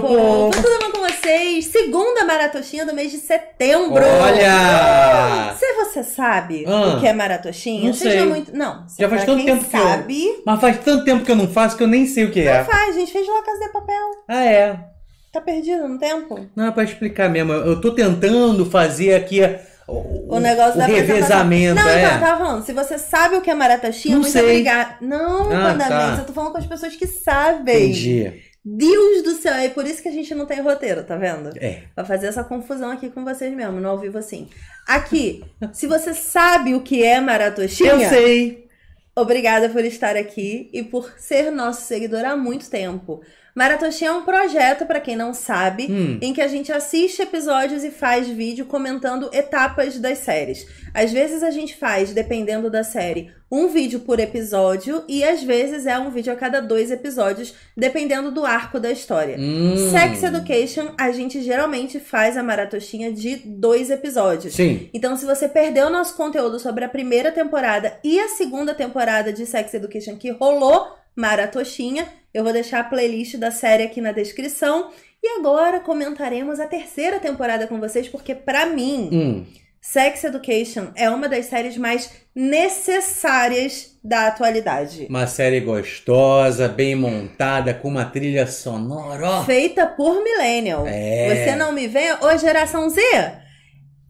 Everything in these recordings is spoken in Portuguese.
meu povo! Tudo bom com vocês? Segunda maratoxinha do mês de setembro! Olha! Se você sabe o que é maratoxinha, não seja sei. Muito... Não, já faz tanto tempo sabe... que eu... Mas faz tanto tempo que eu não faço que eu nem sei o que é. Não faz, gente. Fez lá Casa de Papel. Ah, é? Tá perdido no tempo? Não, é pra explicar mesmo. Eu tô tentando fazer aqui... O negócio o da revezamento, não, é. Então, tava falando, se você sabe o que é maratoxinha, não muito sei. Obrigada. Não, eu tô falando com as pessoas que sabem. Entendi. Deus do céu, é por isso que a gente não tem roteiro, tá vendo? É. Pra fazer essa confusão aqui com vocês mesmo, no ao vivo assim. Aqui, se você sabe o que é maratoxinha... Eu sei. Obrigada por estar aqui e por ser nosso seguidor há muito tempo. Maratoxinha é um projeto, pra quem não sabe, em que a gente assiste episódios e faz vídeo comentando etapas das séries. Às vezes a gente faz, dependendo da série, um vídeo por episódio e às vezes é um vídeo a cada 2 episódios, dependendo do arco da história. Sex Education, a gente geralmente faz a maratoxinha de 2 episódios. Sim. Então, se você perdeu o nosso conteúdo sobre a primeira temporada e a segunda temporada de Sex Education que rolou, maratoxinha, eu vou deixar a playlist da série aqui na descrição. E agora comentaremos a 3ª temporada com vocês, porque pra mim, Sex Education é uma das séries mais necessárias da atualidade. Uma série gostosa, bem montada, com uma trilha sonora. Feita por millennial. É. Você não me vê? Ô, geração Z,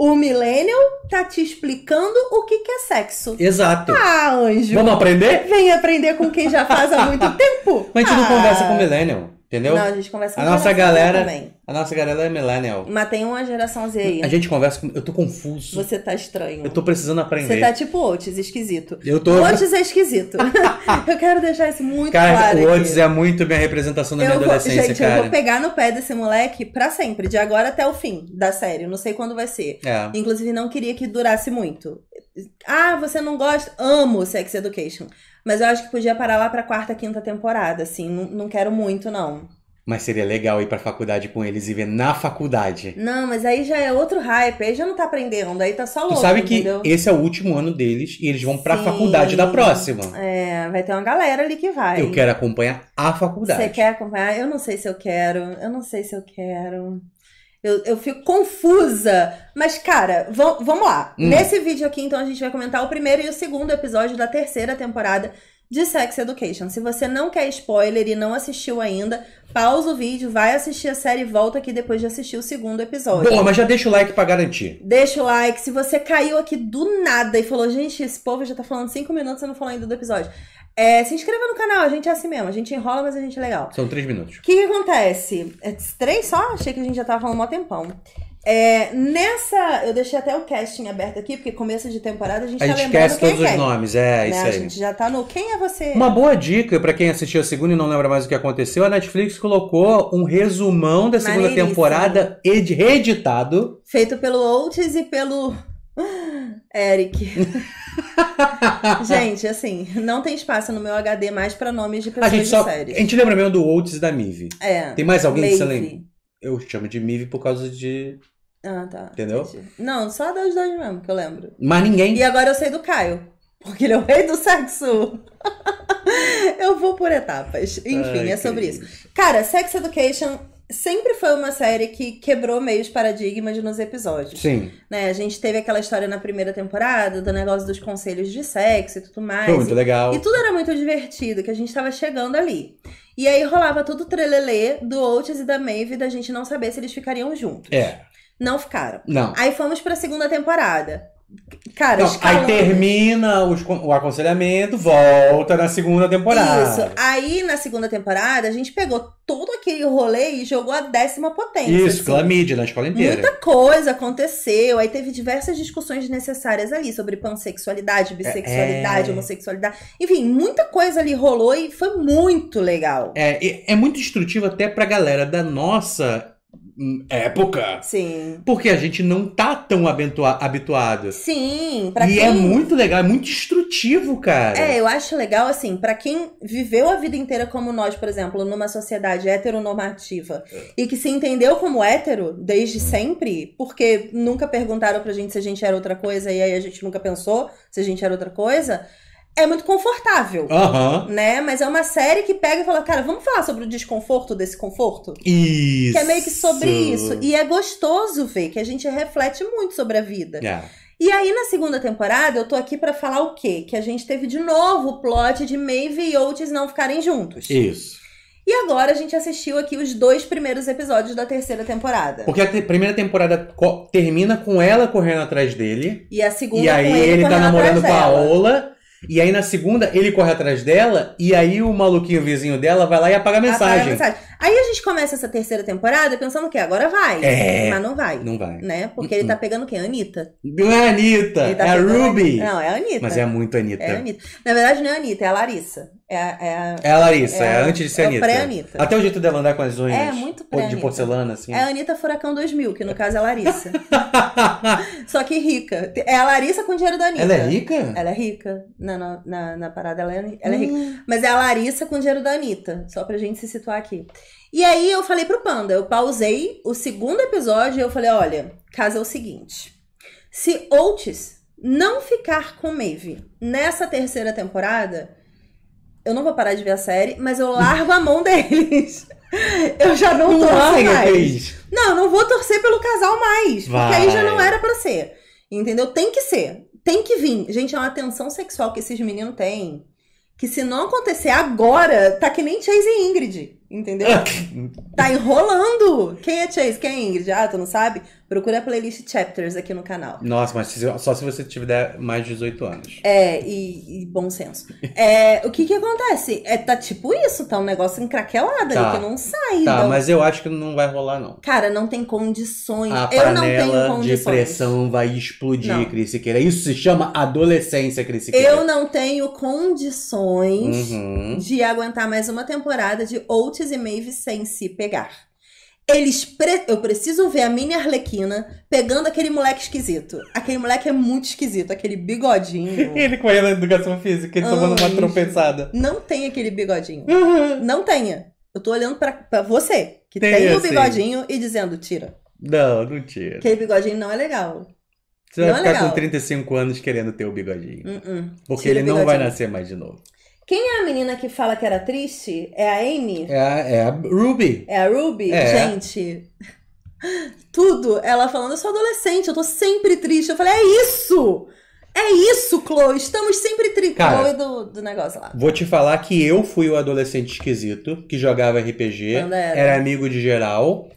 o millennial tá te explicando o que é sexo. Exato. Ah, anjo. Vamos aprender? Vem aprender com quem já faz há muito tempo. Mas a gente não conversa com millennial, entendeu? Não, a gente conversa com a nossa galera também. A nossa galera é millennial. Mas tem uma geração Z aí. A gente conversa com... Eu tô confuso. Você tá estranho. Eu tô precisando aprender. Você tá tipo Otis, esquisito. Eu tô... Otis é esquisito. Eu quero deixar isso muito claro. Cara, o Otis é muito minha representação da minha adolescência, gente, cara. Gente, eu vou pegar no pé desse moleque pra sempre. De agora até o fim da série. Não sei quando vai ser. É. Inclusive, não queria que durasse muito. Ah, você não gosta? Amo Sex Education. Mas eu acho que podia parar lá pra 4ª, 5ª temporada, assim. Não quero muito, não. Mas seria legal ir pra faculdade com eles e ver na faculdade. Não, mas aí já é outro hype. Aí já não tá aprendendo, aí tá só louco, tu sabe que entendeu? Esse é o último ano deles e eles vão pra faculdade da próxima. É, vai ter uma galera ali que vai. Eu quero acompanhar a faculdade. Você quer acompanhar? Eu não sei se eu quero. Eu não sei se eu quero. Eu fico confusa. Mas, cara, vamos lá. Nesse vídeo aqui, então, a gente vai comentar o 1º e o 2º episódio da 3ª temporada de Sex Education. Se você não quer spoiler e não assistiu ainda, pausa o vídeo, vai assistir a série e volta aqui depois de assistir o 2º episódio. Boa, mas já deixa o like pra garantir. Deixa o like. Se você caiu aqui do nada e falou, gente, esse povo já tá falando 5 minutos e não falou ainda do episódio. Se inscreva no canal, a gente é assim mesmo. A gente enrola, mas a gente é legal. São 3 minutos. O que acontece? 3 só? Achei que a gente já tava falando mó tempão. Nessa... Eu deixei até o casting aberto aqui, porque começo de temporada a gente tá lembrando quem é quem. A gente esquece todos os nomes, né? Isso aí. A gente já tá no Quem é Você? Uma boa dica pra quem assistiu a segunda e não lembra mais o que aconteceu, a Netflix colocou um resumão da segunda temporada reeditado. Feito pelo Otis e pelo... Eric. Gente, assim, não tem espaço no meu HD mais pra nomes de pessoas de séries. A gente lembra mesmo do Otis e da Mive. É. Tem mais alguém que você lembra? Eu chamo de Mive por causa de... Ah, tá. Entendeu? Entendi. Não, só dos dois mesmo que eu lembro. Mas ninguém... E agora eu sei do Caio. Porque ele é o rei do sexo. Eu vou por etapas. Enfim, ai, é sobre isso. Cara, Sex Education... Sempre foi uma série que quebrou meio os paradigmas nos episódios. Sim. Né? A gente teve aquela história na 1ª temporada do negócio dos conselhos de sexo e tudo mais. Foi muito legal. E tudo era muito divertido, que a gente tava chegando ali. E aí rolava todo o trelelê do Otis e da Maeve da gente não saber se eles ficariam juntos. É. Não ficaram. Não. Aí fomos pra 2ª temporada. Cara, não, aí termina o aconselhamento, volta na 2ª temporada. Isso, aí na 2ª temporada a gente pegou todo aquele rolê e jogou a 10ª potência. Isso, assim. Clamídia na escola inteira. Muita coisa aconteceu, aí teve diversas discussões necessárias ali sobre pansexualidade, bissexualidade, homossexualidade. Enfim, muita coisa ali rolou e foi muito legal. É muito instrutivo até pra galera da nossa... época. Sim. Porque a gente não tá tão habituado. Sim. Pra quem... é muito legal, é muito instrutivo, cara. Eu acho legal, assim, pra quem viveu a vida inteira como nós, por exemplo, numa sociedade heteronormativa e que se entendeu como hétero desde sempre, porque nunca perguntaram pra gente se a gente era outra coisa e aí a gente nunca pensou se a gente era outra coisa... é muito confortável, né? Mas é uma série que pega e fala, cara, vamos falar sobre o desconforto desse conforto? Isso! Que é meio que sobre isso. E é gostoso ver que a gente reflete muito sobre a vida. Yeah. E aí, na segunda temporada, eu tô aqui pra falar o quê? Que a gente teve de novo o plot de Maeve e Otis não ficarem juntos. Isso. E agora a gente assistiu aqui os dois primeiros episódios da terceira temporada. Porque a primeira temporada termina com ela correndo atrás dele. E a segunda e aí com ele tá namorando com a Paola. E aí na segunda ele corre atrás dela. E aí o maluquinho vizinho dela vai lá e apaga a mensagem. Aí a gente começa essa terceira temporada pensando que agora vai. É, mas não vai. Não vai. Né? Porque ele tá pegando quem? A Anitta. Não é a Anitta, tá é a Ruby. Não, é a Anitta. Mas é muito Anitta. É a Anitta. Na verdade não é a Anitta, é a Larissa. É a Larissa, é antes de ser Anitta. É pré-Anitta. Até o jeito dela andar com as unhas muito pré-Anitta. De porcelana, assim. É a Anitta Furacão 2000, que no caso é a Larissa. Só que rica. É a Larissa com dinheiro da Anitta. Ela é rica? Ela é rica. Na parada ela é rica. Mas é a Larissa com dinheiro da Anitta. Só pra gente se situar aqui. E aí eu falei pro Panda, eu pausei o segundo episódio e eu falei, olha, caso é o seguinte, se Otis não ficar com Maeve nessa terceira temporada, eu não vou parar de ver a série, mas eu largo a mão deles. Eu já não torço mais. Não, eu não vou torcer pelo casal mais, porque aí já não era pra ser, entendeu? Tem que ser, tem que vir. Gente, é uma tensão sexual que esses meninos têm, que se não acontecer agora, tá que nem Chase e Ingrid, entendeu? Tá enrolando. Quem é Chase? Quem é Ingrid? Ah, tu não sabe? Procura a playlist Chapters aqui no canal. Nossa, mas só se você tiver mais de 18 anos. É, e bom senso. É, o que acontece? Tá tipo isso, tá um negócio encraquelado ali que não sai. Tá, não. Mas eu acho que não vai rolar, não. Cara, não tem condições. Eu não tenho condições. A pressão vai explodir, não. Cris Siqueira. Isso se chama adolescência, Cris Siqueira. Eu não tenho condições de aguentar mais uma temporada de Otis e Maeve sem se pegar. Eu preciso ver a mini Arlequina pegando aquele moleque esquisito. Aquele moleque é muito esquisito, aquele bigodinho. Ele com ele na educação física, ele tomando uma tropeçada. Não tem aquele bigodinho. Não tenha. Eu tô olhando pra você, que tem o bigodinho e dizendo, tira. Não, não tira. Aquele bigodinho não é legal. Você vai ficar com 35 anos querendo ter o bigodinho. Porque ele não vai nascer mais de novo. Quem é a menina que fala que era triste? É a Amy? É a Ruby. É a Ruby? É. Gente, tudo. Ela falando, eu sou adolescente, eu tô sempre triste. Eu falei, é isso! É isso, Chloe. Estamos sempre tristes. Chloe do negócio lá. Vou te falar que eu fui o adolescente esquisito, que jogava RPG, era amigo de geral.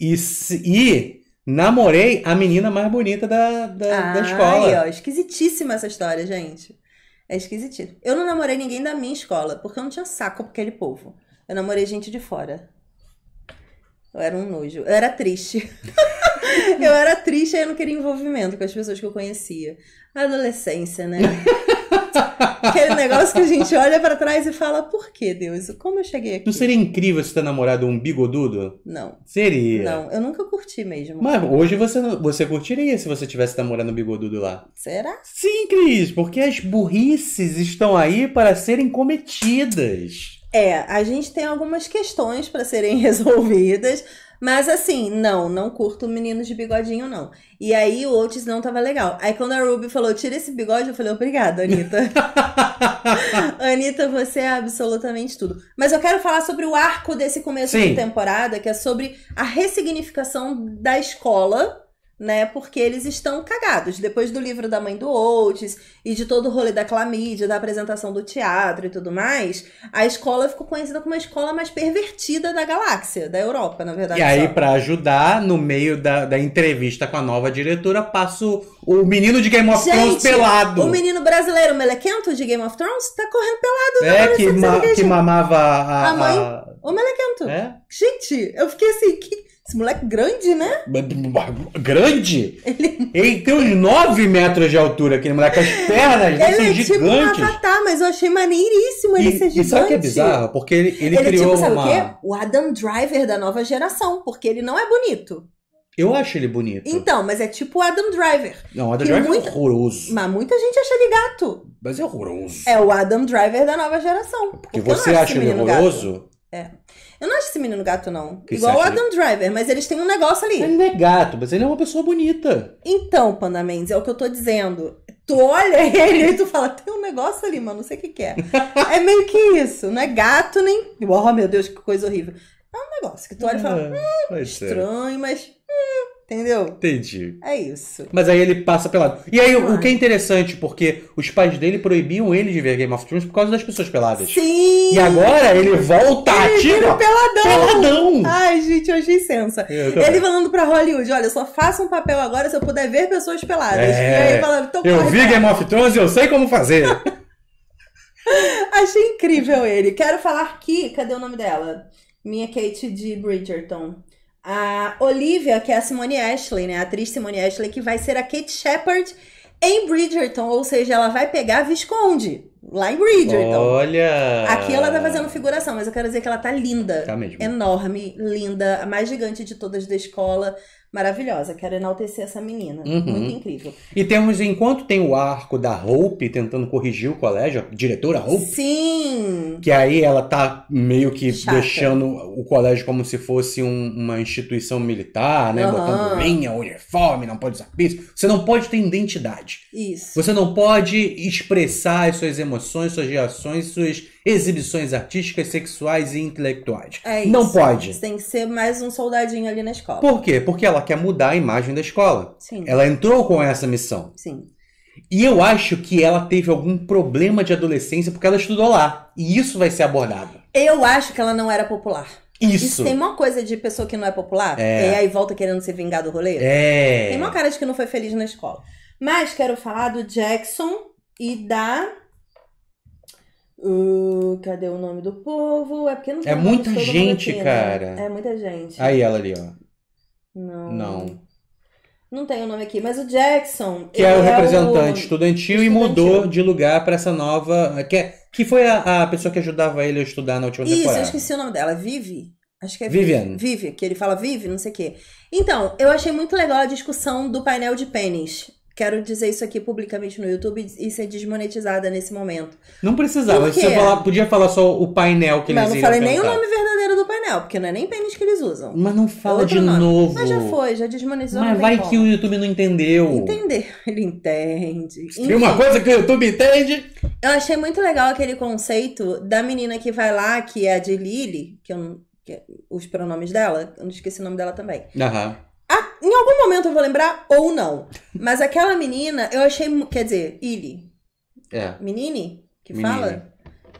E namorei a menina mais bonita da escola. Aí, ó, esquisitíssima essa história, gente. É esquisito. Eu não namorei ninguém da minha escola, porque eu não tinha saco pra aquele povo. Eu namorei gente de fora. Eu era um nojo. Eu era triste. Eu era triste e eu não queria envolvimento com as pessoas que eu conhecia. A adolescência, né? Aquele negócio que a gente olha pra trás e fala, por que, Deus? Como eu cheguei aqui? Não seria incrível se ter namorado um bigodudo? Não. Seria? Não, eu nunca curti mesmo. Mas hoje você curtiria se você tivesse namorado um bigodudo lá. Será? Sim, Cris, porque as burrices estão aí para serem cometidas. É, a gente tem algumas questões para serem resolvidas. Mas assim, não curto meninos de bigodinho, não. E aí o Otis não tava legal. Aí quando a Ruby falou, tira esse bigode, eu falei, obrigada, Anitta. Anitta, você é absolutamente tudo. Mas eu quero falar sobre o arco desse começo de temporada, que é sobre a ressignificação da escola, né? Porque eles estão cagados. Depois do livro da mãe do Otis e de todo o rolê da clamídia, da apresentação do teatro e tudo mais, a escola ficou conhecida como a escola mais pervertida da galáxia, da Europa, na verdade. E aí, pra ajudar, no meio da entrevista com a nova diretora, passa o menino de Game of Thrones pelado. O menino brasileiro, o Melequento de Game of Thrones, tá correndo pelado. É, que mamava a mãe. O Melequento. É? Gente, eu fiquei assim, esse moleque grande, né? Grande? Ele tem uns 9 metros de altura, aquele moleque. As pernas dele são gigantes. Ele é tipo um avatar, mas eu achei maneiríssimo ele ser gigante. E sabe o que é bizarro? Porque ele criou tipo, sabe o quê? O Adam Driver da nova geração, porque ele não é bonito. Eu acho ele bonito. Então, mas é tipo o Adam Driver. Não, o Adam Driver é horroroso. Mas muita gente acha ele gato. Mas é horroroso. É o Adam Driver da nova geração. Porque você acha ele horroroso... Gato. É. Eu não acho esse menino gato, não. Que igual o Adam Driver, mas eles têm um negócio ali. Ele não é gato, mas ele é uma pessoa bonita. Então, Panda Mendes, é o que eu tô dizendo. tu olha ele e tu fala, tem um negócio ali, mano, não sei o que é. É meio que isso, não é gato nem... Oh, meu Deus, que coisa horrível. É um negócio que tu olha e fala, estranho, ser. Mas... entendeu? Entendi. É isso. Mas aí ele passa pelado. E aí, o que é interessante, porque os pais dele proibiam ele de ver Game of Thrones por causa das pessoas peladas. Sim! E agora ele volta ativa. Peladão! Ai, gente, hoje licença. Ele falando pra Hollywood, olha, eu só faço um papel agora se eu puder ver pessoas peladas. E aí falando, tô eu vi Game of Thrones e eu sei como fazer. Achei incrível ele. Quero falar que... cadê o nome dela? Minha Kate de Bridgerton. A Olivia, que é a Simone Ashley, né? A atriz Simone Ashley, que vai ser a Kate Sheppard em Bridgerton. Ou seja, ela vai pegar a Visconde lá em Bridgerton. Olha! Aqui ela tá fazendo figuração, mas eu quero dizer que ela tá linda. Tá mesmo. Enorme, linda. A mais gigante de todas da escola. Maravilhosa. Quero enaltecer essa menina. Uhum. Muito incrível. E temos, enquanto tem o arco da Hope tentando corrigir o colégio, a diretora Hope. Sim! Que aí ela tá meio que deixando o colégio como se fosse uma instituição militar, né? Uhum. Botando linha, uniforme, não pode usar pizza. Você não pode ter identidade. Isso. Você não pode expressar as suas emoções, suas reações, suas exibições artísticas, sexuais e intelectuais. É isso. Não pode. Você tem que ser mais um soldadinho ali na escola. Por quê? Porque ela quer mudar a imagem da escola. Sim. Ela entrou com essa missão. Sim. E eu acho que ela teve algum problema de adolescência porque ela estudou lá. E isso vai ser abordado. Eu acho que ela não era popular. Isso. E tem uma coisa de pessoa que não é popular. É. E aí volta querendo se vingar do rolê. É. Tem uma cara de que não foi feliz na escola. Mas quero falar do Jackson e da... cadê o nome do povo? É porque não tem muita gente, aqui, cara. Né? É muita gente. Aí ela ali, ó. Não tem o nome aqui, mas o Jackson... que é o representante estudantil e mudou de lugar pra essa nova... Que foi a pessoa que ajudava ele a estudar na última temporada. Isso, eu esqueci o nome dela. Vivi? Acho que é Vivian. Vivi, que ele fala Vivi, não sei o quê. Então, eu achei muito legal a discussão do painel de pênis. Quero dizer isso aqui publicamente no YouTube e ser desmonetizada nesse momento. Não precisava, você podia falar só o painel que eles iam perguntar. Mas não falei nem o nome verdadeiro do painel, porque não é nem pênis que eles usam. Mas não fala de novo. Mas já foi, já desmonetizou. Mas vai que o YouTube não entendeu. Entendeu, ele entende. Tem uma coisa que o YouTube entende. Eu achei muito legal aquele conceito da menina que vai lá, que é a de Lily, que os pronomes dela, eu não esqueci o nome dela também. Aham. Em algum momento eu vou lembrar ou não. Mas aquela menina, eu achei... quer dizer, Illy. É. Menine? Que menina. Fala?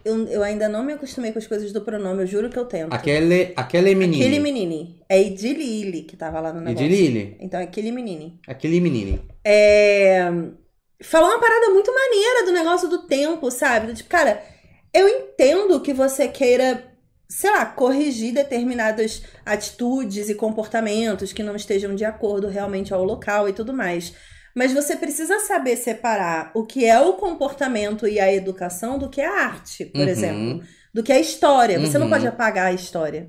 Eu ainda não me acostumei com as coisas do pronome. Eu juro que eu tento. Aquele menine. Aquele menine. É Idili Illy que tava lá no negócio. Idili Illy. Então, aquele menine. Aquele menine. É... falou uma parada muito maneira do negócio do tempo, sabe? Tipo, cara, eu entendo que você queira... sei lá, corrigir determinadas atitudes e comportamentos que não estejam de acordo realmente ao local e tudo mais. Mas você precisa saber separar o que é o comportamento e a educação do que é a arte, por exemplo. Do que é a história. Você não pode apagar a história,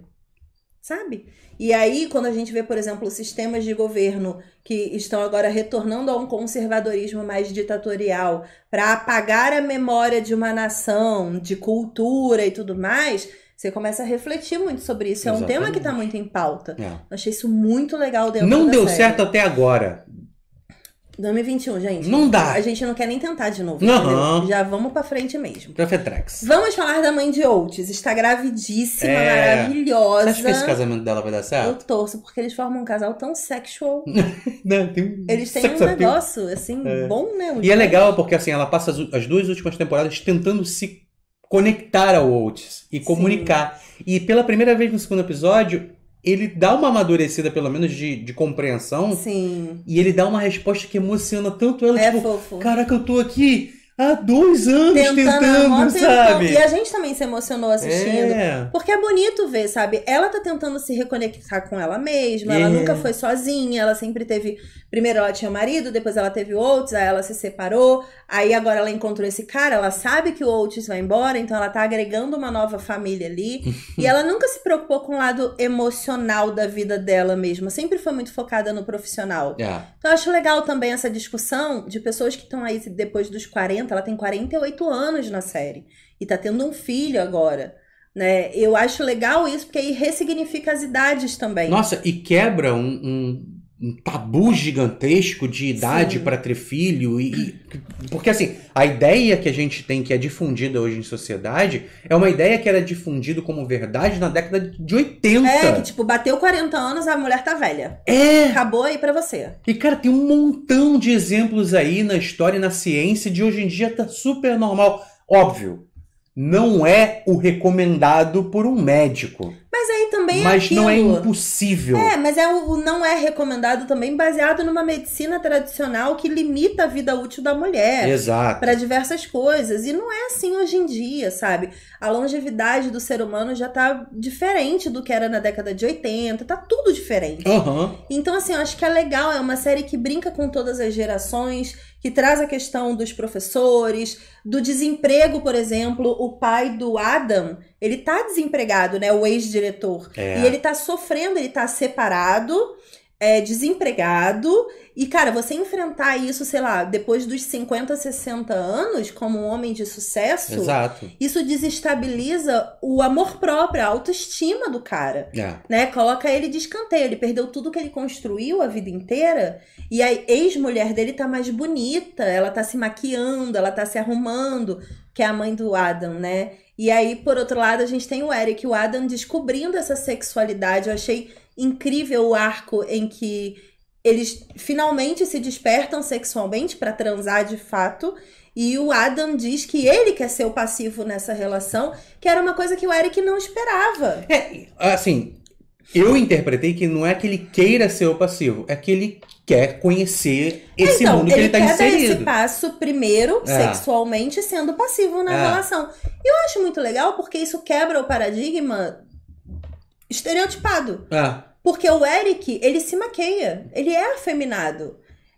sabe? E aí, quando a gente vê, por exemplo, sistemas de governo que estão agora retornando a um conservadorismo mais ditatorial para apagar a memória de uma nação, de cultura e tudo mais... você começa a refletir muito sobre isso. Exatamente. É um tema que tá muito em pauta. É. Eu achei isso muito legal dentro da série. Não deu certo até agora. 2021, gente. Não dá. A gente não quer nem tentar de novo. Não. Já vamos pra frente mesmo. Profetrex. Vamos falar da mãe de Oates. Está gravidíssima, maravilhosa. Você acha que esse casamento dela vai dar certo? Eu torço, porque eles formam um casal tão sexual. Não, eles têm um negócio, assim, bom, né? E é legal porque, assim, ela passa as duas últimas temporadas tentando se conectar ao Oates e comunicar. Sim. E pela primeira vez no segundo episódio, ele dá uma amadurecida, pelo menos, de compreensão. Sim. E ele dá uma resposta que emociona tanto ela. É tipo, fofo. Caraca, eu tô aqui há 2 anos tentando, sabe? E a gente também se emocionou assistindo. É. Porque é bonito ver, sabe? Ela tá tentando se reconectar com ela mesma. Ela nunca foi sozinha. Ela sempre teve... primeiro ela tinha o marido, depois ela teve o Oates, aí ela se separou, aí agora ela encontrou esse cara, ela sabe que o Oates vai embora, então ela tá agregando uma nova família ali, e ela nunca se preocupou com o lado emocional da vida dela mesma, sempre foi muito focada no profissional. Yeah. Então eu acho legal também essa discussão de pessoas que estão aí depois dos 40, ela tem 48 anos na série, e tá tendo um filho agora. Né? Eu acho legal isso, porque aí ressignifica as idades também. Nossa, e quebra um um tabu gigantesco de idade para ter filho. Porque, assim, a ideia que a gente tem, que é difundida hoje em sociedade, é uma ideia que era difundida como verdade na década de 80. É, que, tipo, bateu 40 anos, a mulher tá velha. É! Acabou aí pra você. E, cara, tem um montão de exemplos aí na história e na ciência de hoje em dia tá super normal. Óbvio, não é o recomendado por um médico. Mas aí também é aquilo. Não é impossível. É, mas é o não é recomendado também baseado numa medicina tradicional que limita a vida útil da mulher. Exato. Para diversas coisas. E não é assim hoje em dia, sabe? A longevidade do ser humano já tá diferente do que era na década de 80. Tá tudo diferente. Uhum. Então, assim, eu acho que é legal. É uma série que brinca com todas as gerações, que traz a questão dos professores, do desemprego, por exemplo. O pai do Adam, ele tá desempregado, né? O ex-diretor. É. E ele tá sofrendo, ele tá separado, desempregado. E, cara, você enfrentar isso, sei lá, depois dos 50, 60 anos, como um homem de sucesso... Exato. Isso desestabiliza o amor próprio, a autoestima do cara. É. Né? Coloca ele de escanteio. Ele perdeu tudo que ele construiu a vida inteira. E a ex-mulher dele tá mais bonita. Ela tá se maquiando, ela tá se arrumando. Que é a mãe do Adam, né? E aí, por outro lado, a gente tem o Eric, o Adam descobrindo essa sexualidade. Eu achei incrível o arco em que eles finalmente se despertam sexualmente para transar de fato. E o Adam diz que ele quer ser o passivo nessa relação, que era uma coisa que o Eric não esperava. É, assim, eu interpretei que não é que ele queira ser o passivo, é que ele quer conhecer esse mundo que ele tá inserido. Ele quer dar esse passo primeiro, sexualmente, sendo passivo na relação. E eu acho muito legal porque isso quebra o paradigma estereotipado. Porque o Eric, ele se maqueia, ele é afeminado,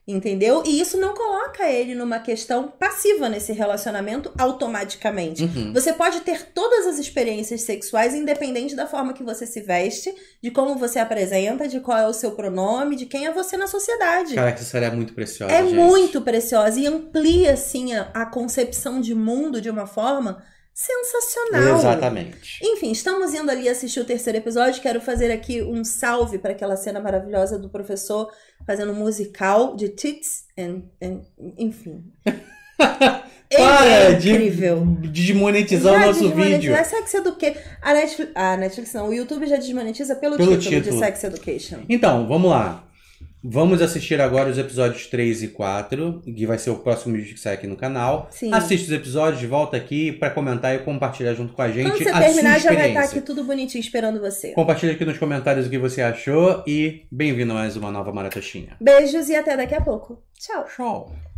entendeu? E isso não coloca ele numa questão passiva nesse relacionamento automaticamente. Uhum. Você pode ter todas as experiências sexuais independente da forma que você se veste, de como você apresenta, de qual é o seu pronome, de quem é você na sociedade. Cara, essa série é muito preciosa, gente. É muito preciosa e amplia, assim, a concepção de mundo de uma forma sensacional. Exatamente. Enfim, estamos indo ali assistir o terceiro episódio. Quero fazer aqui um salve para aquela cena maravilhosa do professor fazendo um musical de tits and enfim. Para de desmonetizar o nosso vídeo. É Sex Education. A Netflix não, o YouTube já desmonetiza pelo título de Sex Education. Então, vamos lá. Vamos assistir agora os episódios 3 e 4, que vai ser o próximo vídeo que sai aqui no canal. Sim. Assiste os episódios, volta aqui pra comentar e compartilhar junto com a gente. Quando você terminar, já vai estar aqui tudo bonitinho esperando você. Compartilha aqui nos comentários o que você achou e bem-vindo a mais uma nova Maratoxinha. Beijos e até daqui a pouco. Tchau. Tchau.